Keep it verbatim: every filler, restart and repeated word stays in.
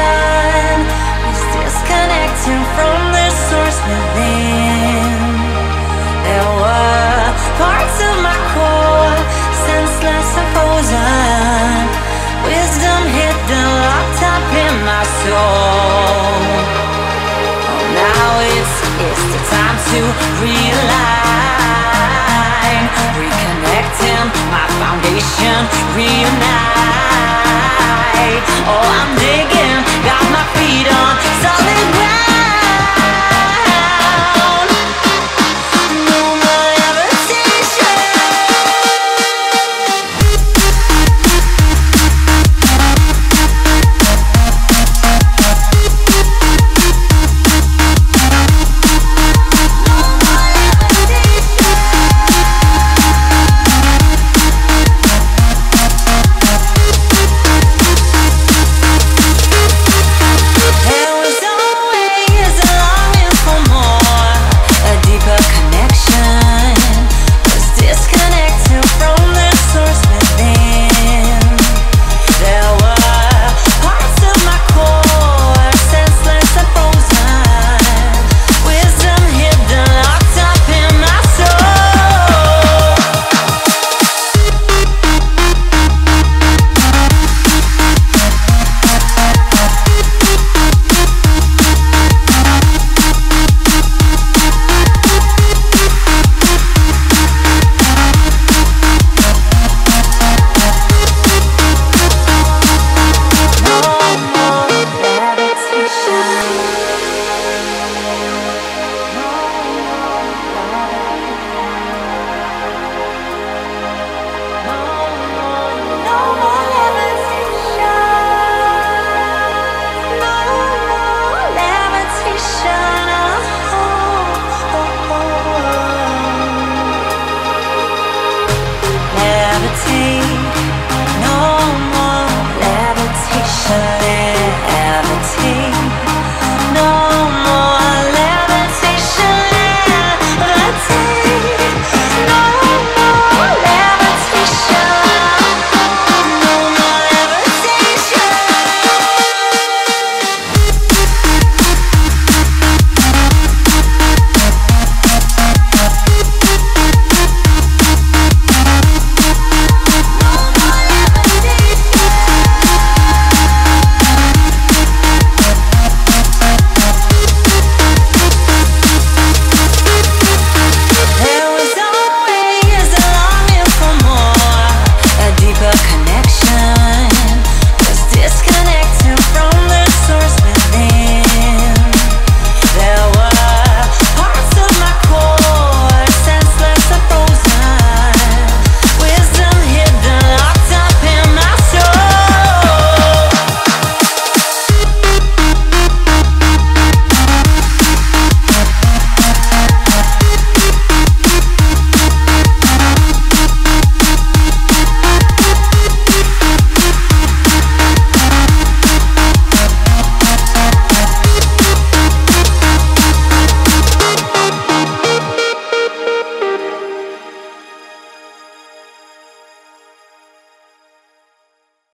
sun is disconnecting from the source within. There were parts of my core senseless opposing. Wisdom hidden, locked up in my soul. Oh, now it's, it's the time to realign, reconnecting my foundation, reunite. Oh, I'm